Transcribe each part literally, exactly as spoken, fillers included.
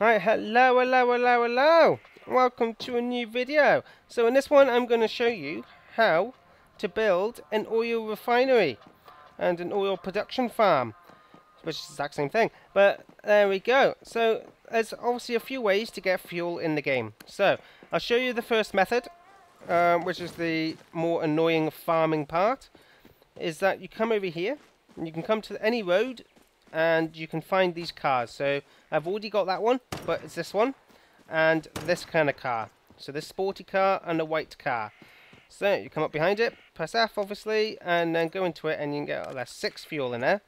Right, hello, hello, hello, hello. Welcome to a new video. So in this one I'm going to show you how to build an oil refinery and an oil production farm, which is the exact same thing, but there we go. So there's obviously a few ways to get fuel in the game. So I'll show you the first method, um, which is the more annoying farming part, is that you come over here and you can come to any road and you can find these cars. So I've already got that one, but it's this one and this kind of car. So this sporty car and a white car. So you come up behind it, press F obviously, and then go into it and you can get, oh, there's six fuel in there.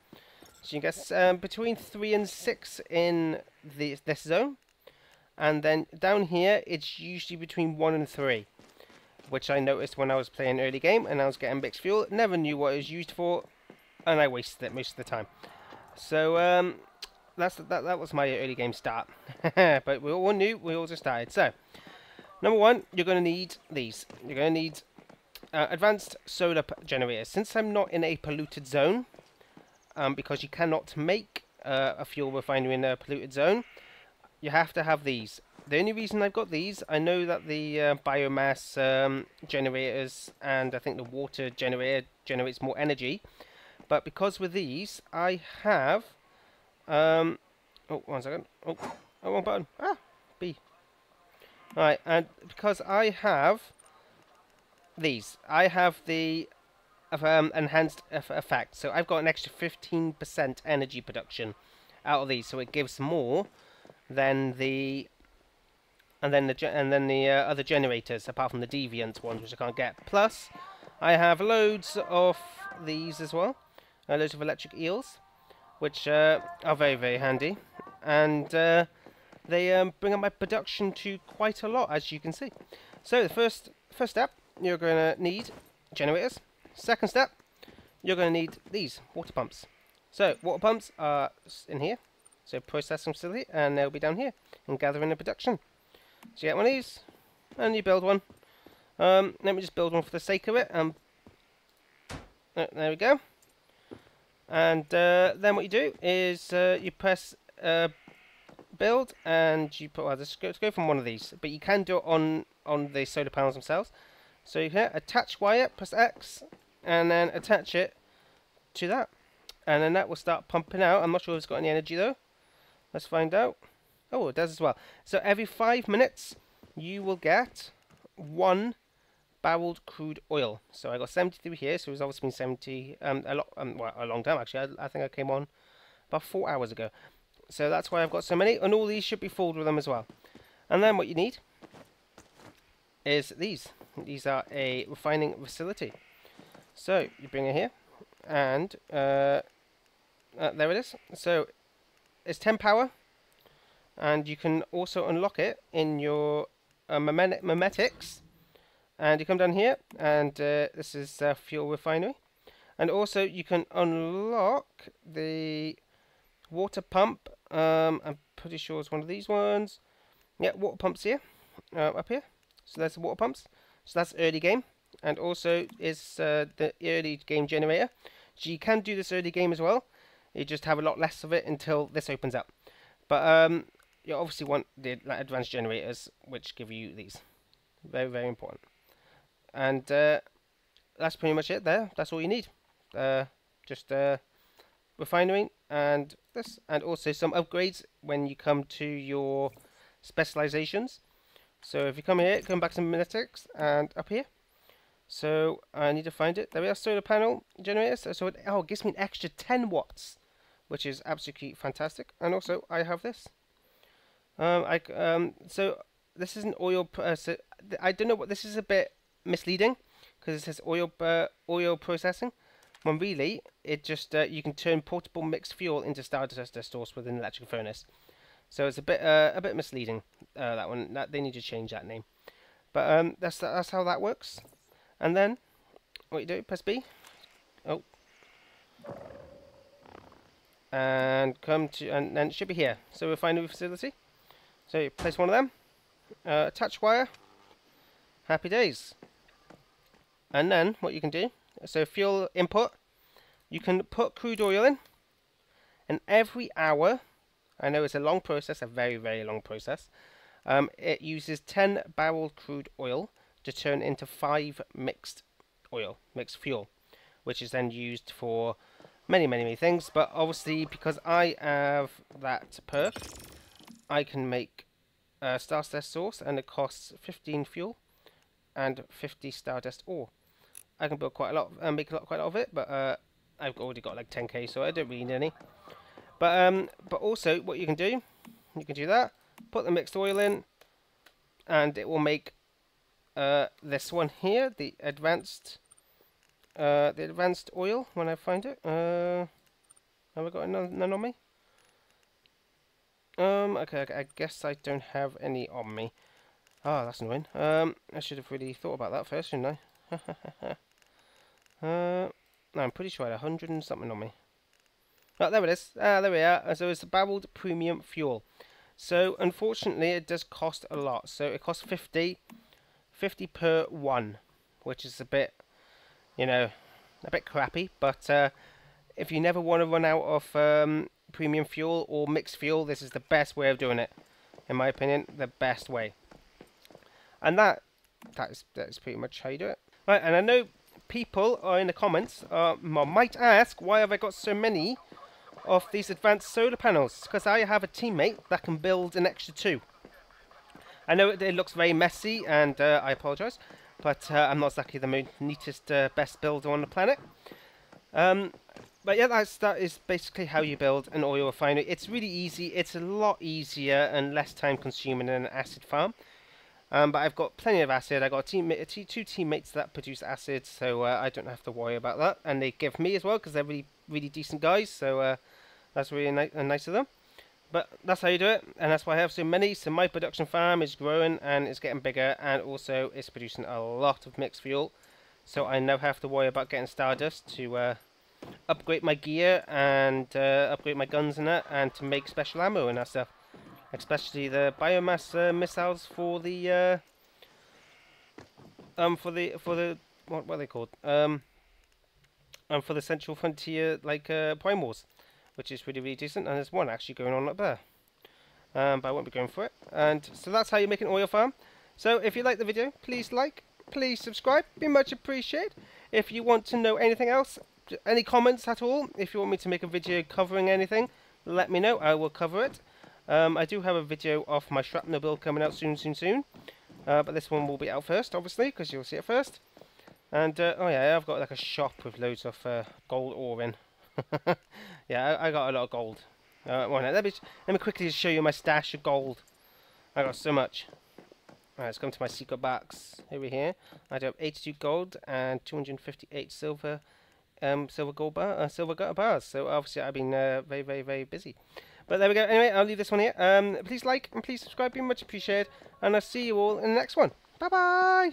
So you can get um, between three and six in the, this zone. And then down here, it's usually between one and three, which I noticed when I was playing early game and I was getting mixed fuel. Never knew what it was used for, and I wasted it most of the time. So um, that's that. That was my early game start, but we all knew. We all just started. So number one, you're going to need these. You're going to need uh, advanced solar generators. Since I'm not in a polluted zone, um, because you cannot make uh, a fuel refinery in a polluted zone, you have to have these. The only reason I've got these, I know that the uh, biomass um, generators and I think the water generator generates more energy. But because with these, I have, um, oh, one second, oh, oh, wrong button, ah, B. All right, and because I have these, I have the um, enhanced effect. So I've got an extra fifteen percent energy production out of these, so it gives more than the, and then the, and then the uh, other generators, apart from the deviant ones, which I can't get. Plus, I have loads of these as well. Uh, loads of electric eels, which uh, are very, very handy, and uh, they um, bring up my production to quite a lot, as you can see. So the first first step, you're going to need generators. Second step, you're going to need these water pumps. So water pumps are in here, so processing facility, and they'll be down here and gathering the production. So you get one of these, and you build one. Um, let me just build one for the sake of it. Um, uh, there we go. And uh, then what you do is uh, you press uh, build, and you put. Well, let's go, let's go from one of these, but you can do it on on the solar panels themselves. So you hit attach wire, press X, and then attach it to that, and then that will start pumping out. I'm not sure if it's got any energy though. Let's find out. Oh, it does as well. So every five minutes, you will get one barreled crude oil. So I got seventy-three here, so it's obviously been seventy um, a lot, um, well, a long time actually. I, I think I came on about four hours ago, so that's why I've got so many. And all these should be filled with them as well. And then what you need is these. These are a refining facility. So you bring it here, and uh, uh, there it is. So it's ten power, and you can also unlock it in your uh, memetics. And you come down here, and uh, this is uh, fuel refinery. And also you can unlock the water pump. Um, I'm pretty sure it's one of these ones. Yeah, water pumps here, uh, up here. So that's the water pumps. So that's early game. And also is uh, the early game generator. So you can do this early game as well. You just have a lot less of it until this opens up. But um, you obviously want the like, advanced generators, which give you these. Very, very important. And uh, that's pretty much it there. That's all you need. Uh, just uh, refinery and this. And also some upgrades when you come to your specializations. So if you come here, come back to Minetics and up here. So I need to find it. There we are, solar panel generators. So, so it, oh, it gives me an extra ten watts, which is absolutely fantastic. And also I have this. Um, I, um, so this is an oil... Uh, so I don't know what... This is a bit... misleading, because it says oil uh, oil processing, when really it just uh, you can turn portable mixed fuel into stardust source within an electric furnace. So it's a bit uh, a bit misleading, uh, that one. That they need to change that name. But um, that's that's how that works. And then what you do? Press B. Oh, and come to and then it should be here. So refinery facility. So you place one of them. Uh, attach wire. Happy days. And then what you can do, so fuel input, you can put crude oil in, and every hour, I know it's a long process, a very, very long process. Um, it uses ten barrel crude oil to turn into five mixed oil, mixed fuel, which is then used for many, many, many things. But obviously, because I have that perk, I can make a stardust source, and it costs fifteen fuel and fifty stardust ore. I can build quite a lot, uh, make a lot, quite a lot of it, but uh, I've already got like ten K, so I don't really need any. But um, but also, what you can do, you can do that. Put the mixed oil in, and it will make uh, this one here, the advanced, uh, the advanced oil. When I find it, uh, have I got none, none on me? Um, okay, I guess I don't have any on me. Ah, oh, that's annoying. Um, I should have really thought about that first, shouldn't I? uh, no, I'm pretty sure I had a hundred and something on me. Oh, there it is. Ah, there we are. So it's the barreled premium fuel. So unfortunately, it does cost a lot. So it costs fifty, fifty per one, which is a bit, you know, a bit crappy. But uh, if you never want to run out of um, premium fuel or mixed fuel, this is the best way of doing it, in my opinion, the best way. And that that is that is pretty much how you do it. Right, and I know people are in the comments uh, might ask, why have I got so many of these advanced solar panels? Because I have a teammate that can build an extra two. I know it, it looks very messy, and uh, I apologise, but uh, I'm not exactly the neatest, uh, best builder on the planet. Um, but yeah, that's, that is basically how you build an oil refinery. It's really easy. It's a lot easier and less time consuming than an acid farm. Um, but I've got plenty of acid. I've got a team, a t two teammates that produce acid, so uh, I don't have to worry about that. And they give me as well, because they're really, really decent guys, so uh, that's really ni nice of them. But that's how you do it, and that's why I have so many. So my production farm is growing, and it's getting bigger, and also it's producing a lot of mixed fuel. So I now have to worry about getting stardust to uh, upgrade my gear, and uh, upgrade my guns and that, and to make special ammo and that stuff. Especially the biomass uh, missiles for the uh, um for the for the what were they called um and for the Central Frontier, like uh, primals, which is really, really decent. And there's one actually going on up there, um, but I won't be going for it. And so that's how you make an oil farm. So if you like the video, please like, please subscribe, be much appreciated. If you want to know anything else, any comments at all, if you want me to make a video covering anything, let me know. I will cover it. Um, I do have a video of my shrapnel build coming out soon, soon, soon. Uh, but this one will be out first, obviously, because you'll see it first. And, uh, oh yeah, I've got like a shop with loads of uh, gold ore in. yeah, I, I got a lot of gold. Uh, well, let me, let me quickly just show you my stash of gold. I got so much. Alright, let's come to my secret box. Over here, I do have eighty-two gold and two hundred fifty-eight silver, um, silver gold bar, uh, silver bars. So obviously I've been uh, very, very, very busy. But there we go. Anyway, I'll leave this one here. Um, please like and please subscribe. Be much appreciated. And I'll see you all in the next one. Bye-bye.